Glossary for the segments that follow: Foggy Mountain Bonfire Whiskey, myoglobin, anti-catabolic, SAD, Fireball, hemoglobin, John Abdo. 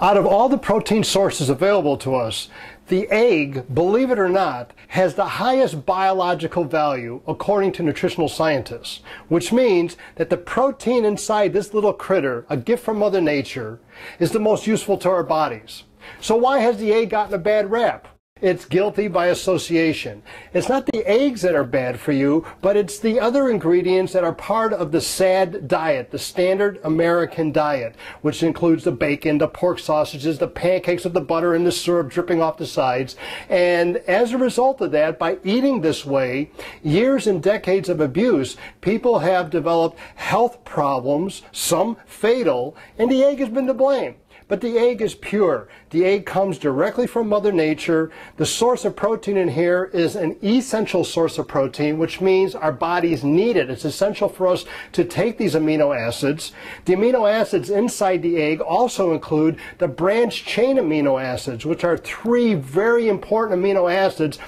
Out of all the protein sources available to us, the egg, believe it or not, has the highest biological value according to nutritional scientists, which means that the protein inside this little critter, a gift from Mother Nature, is the most useful to our bodies. So why has the egg gotten a bad rap? It's guilty by association. It's not the eggs that are bad for you, but it's the other ingredients that are part of the SAD diet, the standard American diet, which includes the bacon, the pork sausages, the pancakes with the butter and the syrup dripping off the sides. And as a result of that, by eating this way, years and decades of abuse, people have developed health problems, some fatal, and the egg has been to blame. But the egg is pure. The egg comes directly from Mother Nature. The source of protein in here is an essential source of protein, which means our bodies need it. It's essential for us to take these amino acids. The amino acids inside the egg also include the branch chain amino acids, which are three very important amino acids.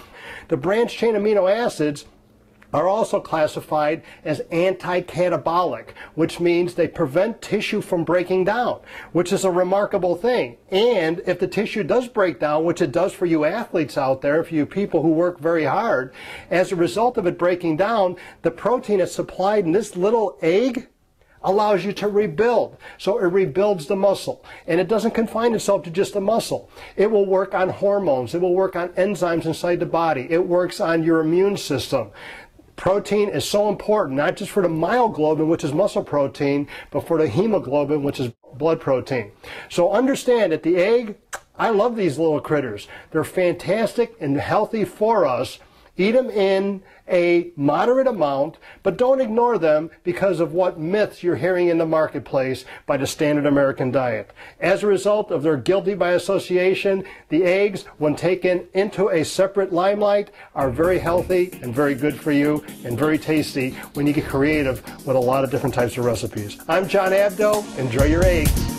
The branch chain amino acids are also classified as anti-catabolic, which means they prevent tissue from breaking down, which is a remarkable thing. And if the tissue does break down, which it does for you athletes out there, for you people who work very hard, as a result of it breaking down, the protein that's supplied in this little egg allows you to rebuild. So it rebuilds the muscle. And it doesn't confine itself to just the muscle. It will work on hormones. It will work on enzymes inside the body. It works on your immune system. Protein is so important, not just for the myoglobin, which is muscle protein, but for the hemoglobin, which is blood protein. So understand that the egg, I love these little critters. They're fantastic and healthy for us. Eat them in a moderate amount, but don't ignore them because of what myths you're hearing in the marketplace by the standard American diet. As a result of their guilty by association, the eggs, when taken into a separate limelight, are very healthy and very good for you and very tasty when you get creative with a lot of different types of recipes. I'm John Abdo. Enjoy your eggs.